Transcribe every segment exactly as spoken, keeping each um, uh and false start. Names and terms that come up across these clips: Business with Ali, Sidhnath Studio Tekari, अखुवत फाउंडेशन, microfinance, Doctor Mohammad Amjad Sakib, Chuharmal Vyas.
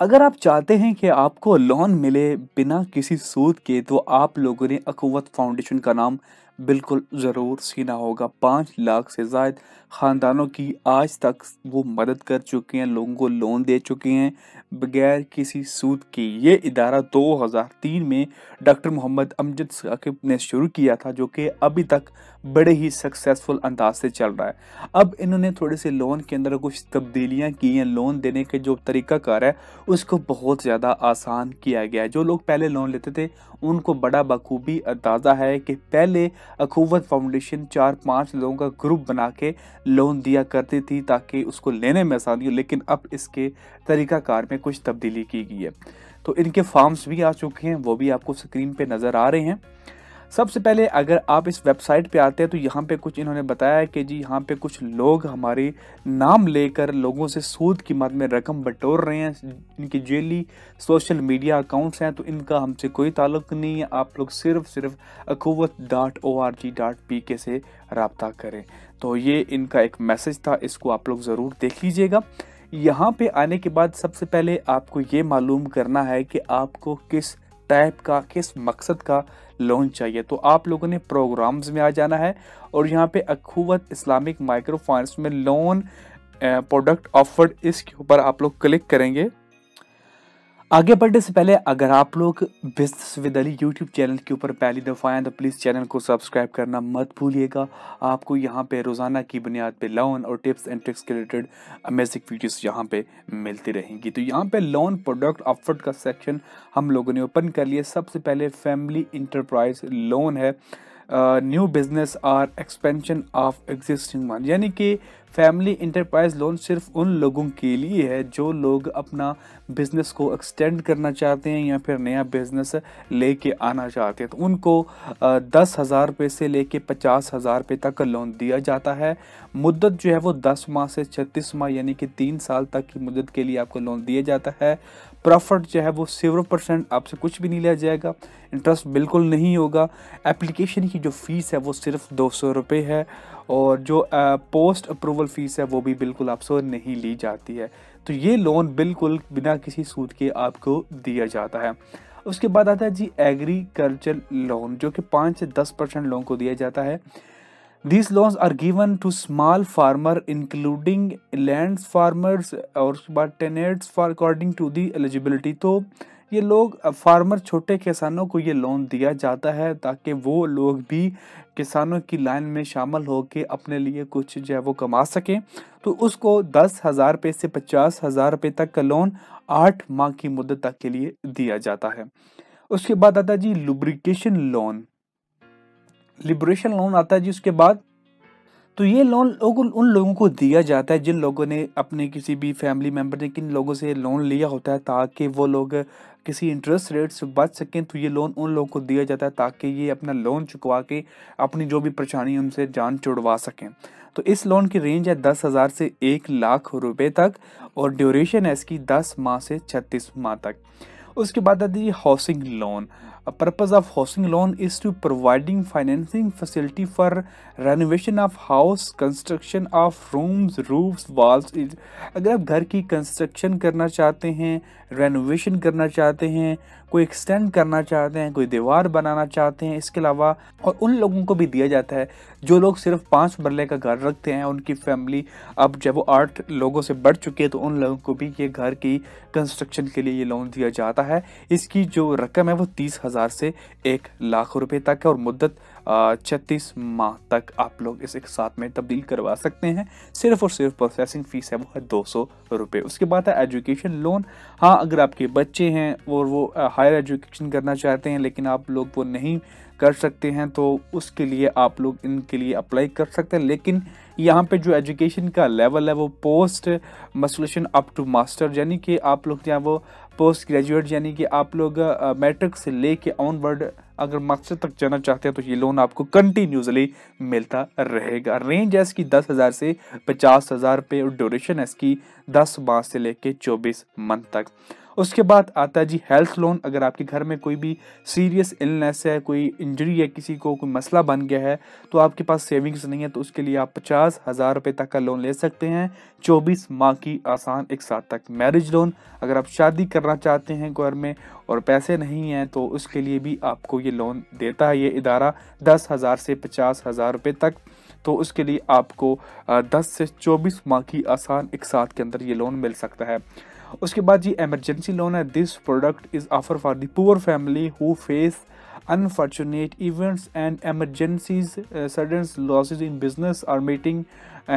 अगर आप चाहते हैं कि आपको लोन मिले बिना किसी सूद के, तो आप लोगों ने अखुवत फाउंडेशन का नाम बिल्कुल ज़रूर सीना होगा। पाँच लाख से ज़ायद ख़ानदानों की आज तक वो मदद कर चुके हैं, लोगों को लोन दे चुके हैं बगैर किसी सूद के। ये इदारा दो हज़ार तीन में डॉक्टर मोहम्मद अमजद साकिब ने शुरू किया था, जो कि अभी तक बड़े ही सक्सेसफुल अंदाज से चल रहा है। अब इन्होंने थोड़े से लोन के अंदर कुछ तब्दीलियाँ की हैं। लोन देने के जो तरीक़ाकार है उसको बहुत ज़्यादा आसान किया गया है। जो लोग पहले लोन लेते थे उनको बड़ा बखूबी अंदाज़ा है कि पहले अखुवत फाउंडेशन चार पाँच लोगों का ग्रुप बना के लोन दिया करती थी ताकि उसको लेने में आसानी हो, लेकिन अब इसके तरीक़ाकार में कुछ तब्दीली की गई है। तो इनके फॉर्म्स भी आ चुके हैं, वो भी आपको स्क्रीन पे नज़र आ रहे हैं। सबसे पहले अगर आप इस वेबसाइट पे आते हैं तो यहाँ पे कुछ इन्होंने बताया है कि जी यहाँ पे कुछ लोग हमारे नाम लेकर लोगों से सूद की मद में रकम बटोर रहे हैं। इनकी जेली सोशल मीडिया अकाउंट्स हैं, तो इनका हमसे कोई ताल्लुक़ नहीं है। आप लोग सिर्फ सिर्फ Akhuwat dot O R G dot P K से रब्ता करें। तो ये इनका एक मैसेज था, इसको आप लोग ज़रूर देख लीजिएगा। यहाँ पे आने के बाद सबसे पहले आपको ये मालूम करना है कि आपको किस टाइप का, किस मकसद का लोन चाहिए। तो आप लोगों ने प्रोग्राम्स में आ जाना है और यहाँ पे अखुवत इस्लामिक माइक्रो फाइनेंस में लोन प्रोडक्ट ऑफर्ड, इसके ऊपर आप लोग क्लिक करेंगे। आगे बढ़ने से पहले अगर आप लोग business with Ali YouTube channel के ऊपर पहली दफ़ा आएँ तो प्लीज़ चैनल को सब्सक्राइब करना मत भूलिएगा। आपको यहाँ पे रोज़ाना की बुनियाद पे लोन और टिप्स एंड ट्रिक्स के रिलेटेड अमेजिंग वीडियोस यहाँ पे मिलती रहेंगी। तो यहाँ पे लोन प्रोडक्ट ऑफर्ड का सेक्शन हम लोगों ने ओपन कर लिया। सबसे पहले फैमिली इंटरप्राइज लोन है, न्यू बिजनेस और एक्सपेंशन ऑफ एग्जिस्टिंग वन, यानी कि फैमिली इंटरप्राइज लोन सिर्फ उन लोगों के लिए है जो लोग अपना बिज़नेस को एक्सटेंड करना चाहते हैं या फिर नया बिज़नेस लेके आना चाहते हैं। तो उनको दस हज़ार रुपये से लेके पचास हज़ार रुपये तक का लोन दिया जाता है। मुद्दत जो है वो दस माह से छत्तीस माह यानी कि तीन साल तक की मुद्दत के लिए आपको लोन दिया जाता है। प्रॉफिट जो है वो जीरो परसेंट आपसे कुछ भी नहीं लिया जाएगा, इंटरेस्ट बिल्कुल नहीं होगा। एप्लीकेशन की जो फ़ीस है वो सिर्फ दो सौ रुपये है और जो आ, पोस्ट अप्रूवल फ़ीस है वो भी बिल्कुल आपसे नहीं ली जाती है। तो ये लोन बिल्कुल बिना किसी सूद के आपको दिया जाता है। उसके बाद आता है जी एग्रीकल्चर लोन, जो कि पाँच से दस परसेंट लोन को दिया जाता है। These loans are given to small farmer including lands farmers और tenants for according to the eligibility। तो ये लोग फार्मर छोटे किसानों को ये लोन दिया जाता है ताकि वो लोग भी किसानों की लाइन में शामिल होकर अपने लिए कुछ जो है वो कमा सकें। तो उसको दस हज़ार रुपये से पचास हज़ार रुपये तक का लोन आठ माह की मुद्दत तक के लिए दिया जाता है। उसके बाद आता है जी लुब्रिकेशन लोन, लिबरेशन लोन आता है जी उसके बाद। तो ये लोन उन लोगों को दिया जाता है जिन लोगों ने अपने किसी भी फैमिली मेम्बर ने किन लोगों से लोन लिया होता है ताकि वो लोग किसी इंटरेस्ट रेट से बच सकें। तो ये लोन उन लोगों को दिया जाता है ताकि ये अपना लोन चुकवा के अपनी जो भी परेशानी उनसे जान छुड़वा सकें। तो इस लोन की रेंज है दस हज़ार से एक लाख रुपये तक और ड्यूरेशन है इसकी दस माह से छत्तीस माह तक। उसके बाद आती है housing loan. Purpose of housing loan is to providing financing facility for renovation of house, construction of rooms, roofs, walls. अगर आप घर की कंस्ट्रक्शन करना चाहते हैं, रेनोवेशन करना चाहते हैं, कोई एक्सटेंड करना चाहते हैं, कोई दीवार बनाना चाहते हैं, इसके अलावा और उन लोगों को भी दिया जाता है जो लोग सिर्फ पाँच मरले का घर रखते हैं। उनकी फैमिली अब जब वो आठ लोगों से बढ़ चुकी है तो उन लोगों को भी ये घर की कंस्ट्रक्शन के लिए ये लोन दिया जाता है। इसकी जो रकम है वो तीस हज़ार से एक लाख रुपए तक है और मुद्दत छत्तीस माह तक। आप लोग इस एक साथ में तब्दील करवा सकते हैं। सिर्फ और सिर्फ प्रोसेसिंग फ़ीस है वो है दो सौ रुपये। उसके बाद है एजुकेशन लोन। हाँ, अगर आपके बच्चे हैं और वो हायर एजुकेशन करना चाहते हैं लेकिन आप लोग वो नहीं कर सकते हैं तो उसके लिए आप लोग इनके लिए अप्लाई कर सकते हैं। लेकिन यहाँ पे जो एजुकेशन का लेवल है वो post matriculation up to master, यानी कि आप लोग जहाँ वो पोस्ट ग्रेजुएट यानी कि आप लोग मैट्रिक से लेके ऑनवर्ड अगर मास्टर तक जाना चाहते हैं तो ये लोन आपको कंटिन्यूसली मिलता रहेगा। रेंज है इसकी दस हज़ार से पचास हज़ार रुपये और ड्यूरेशन है इसकी दस माह से लेके चौबीस मंथ तक। उसके बाद आता है जी हेल्थ लोन। अगर आपके घर में कोई भी सीरियस इलनेस है, कोई इंजरी है, किसी को कोई मसला बन गया है तो आपके पास सेविंग्स नहीं है तो उसके लिए आप पचास हज़ार रुपये तक का लोन ले सकते हैं चौबीस माह की आसान एक साथ तक। मैरिज लोन, अगर आप शादी करना चाहते हैं घर में और पैसे नहीं हैं तो उसके लिए भी आपको ये लोन देता है ये इदारा दस हज़ार से पचास हज़ार रुपये तक। तो उसके लिए आपको दस से चौबीस माह की आसान एक साथ के अंदर ये लोन मिल सकता है। उसके बाद जी एमरजेंसी लोन है। This product is offer for the poor family who face unfortunate events and emergencies sudden losses in business और मीटिंग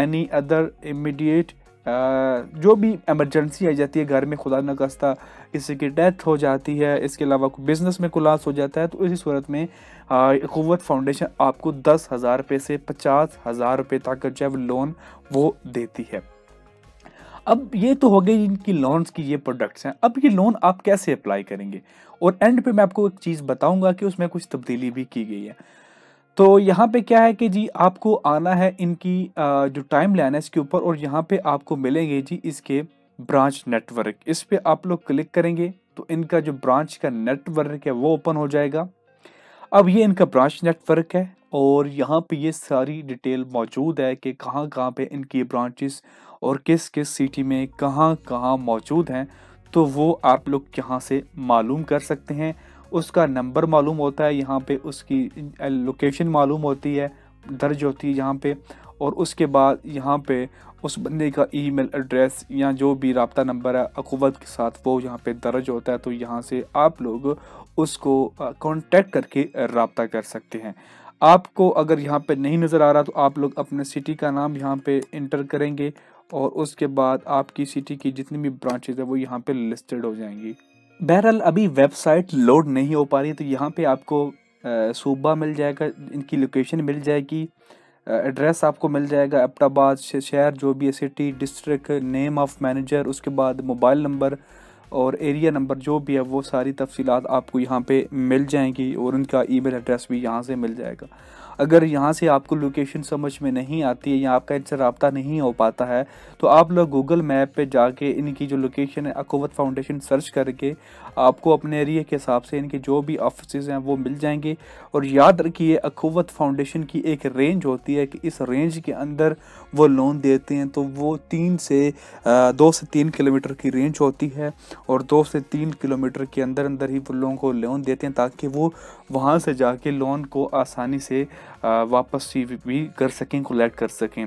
एनी अदर इमीडिएट। जो भी एमरजेंसी आ जाती है घर में, खुदा न खास्ता किसी की डेथ हो जाती है, इसके अलावा बिज़नेस में कोलाप्स हो जाता है, तो इसी सूरत में अखुवत फाउंडेशन आपको दस हज़ार रुपये से पचास हज़ार रुपये तक जो है लोन वो देती है। अब ये तो हो गई इनकी लोन्स की, ये प्रोडक्ट्स हैं। अब ये लोन आप कैसे अप्लाई करेंगे और एंड पे मैं आपको एक चीज़ बताऊंगा कि उसमें कुछ तब्दीली भी की गई है। तो यहाँ पे क्या है कि जी आपको आना है इनकी जो टाइम लाइन है इसके ऊपर और यहाँ पे आपको मिलेंगे जी इसके ब्रांच नेटवर्क। इस पर आप लोग क्लिक करेंगे तो इनका जो ब्रांच का नेटवर्क है वो ओपन हो जाएगा। अब ये इनका ब्रांच नेटवर्क है और यहाँ पे ये सारी डिटेल मौजूद है कि कहाँ कहाँ पे इनकी ब्रांचेस और किस किस सिटी में कहाँ कहाँ मौजूद हैं, तो वो आप लोग यहाँ से मालूम कर सकते हैं। उसका नंबर मालूम होता है यहाँ पे, उसकी लोकेशन मालूम होती है, दर्ज होती है यहाँ पे, और उसके बाद यहाँ पे उस बंदे का ईमेल एड्रेस या जो भी रबता नंबर है अखुवत के साथ वो यहाँ पे दर्ज होता है। तो यहाँ से आप लोग उसको कॉन्टेक्ट करके रबता कर सकते हैं। आपको अगर यहाँ पे नहीं नज़र आ रहा तो आप लोग अपने सिटी का नाम यहाँ पे इंटर करेंगे और उसके बाद आपकी सिटी की जितनी भी ब्रांचेज है वो यहाँ पे लिस्टेड हो जाएंगी। बहरहाल अभी वेबसाइट लोड नहीं हो पा रही, तो यहाँ पे आपको सूबा मिल जाएगा, इनकी लोकेशन मिल जाएगी, एड्रेस आपको मिल जाएगा, एबटाबाद शहर जो भी है, city, district, name of manager, उसके बाद मोबाइल नंबर और एरिया नंबर जो भी है वो सारी तफसीलात आपको यहाँ पे मिल जाएंगी और उनका ईमेल एड्रेस भी यहाँ से मिल जाएगा। अगर यहाँ से आपको लोकेशन समझ में नहीं आती है या आपका इनसे रब्ता नहीं हो पाता है तो आप लोग गूगल मैप पे जाके इनकी जो लोकेशन है अखुवत फाउंडेशन सर्च करके आपको अपने एरिया के हिसाब से इनके जो भी ऑफिसेज हैं वो मिल जाएंगे। और याद रखिए अखुवत फाउंडेशन की एक रेंज होती है कि इस रेंज के अंदर वो लोन देते हैं, तो वो तीन से दो से तीन किलोमीटर की रेंज होती है और दो से तीन किलोमीटर के अंदर अंदर ही वो लोगों को लोन देते हैं ताकि वो वहाँ से जाके लोन को आसानी से वापस भी कर सकें, कलेक्ट कर सकें।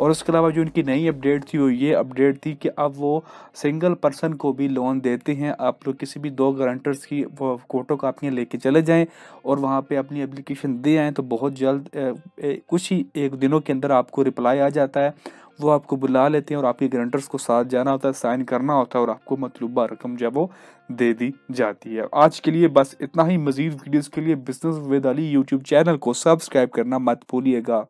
और उसके अलावा जो इनकी नई अपडेट थी वो ये अपडेट थी कि अब वो सिंगल पर्सन को भी लोन देते हैं। आप लोग किसी भी दो गारंटर्स की फोटो कापियाँ लेके चले जाएं और वहाँ पे अपनी एप्लीकेशन दे आएँ तो बहुत जल्द कुछ ही एक दिनों के अंदर आपको रिप्लाई आ जाता है। वो आपको बुला लेते हैं और आपके गारंटर्स को साथ जाना होता है, साइन करना होता है और आपको मतलूबा रकम जब वो दे दी जाती है। आज के लिए बस इतना ही। मज़ीद वीडियोज़ के लिए business with Ali YouTube channel को सब्सक्राइब करना मत भूलिएगा।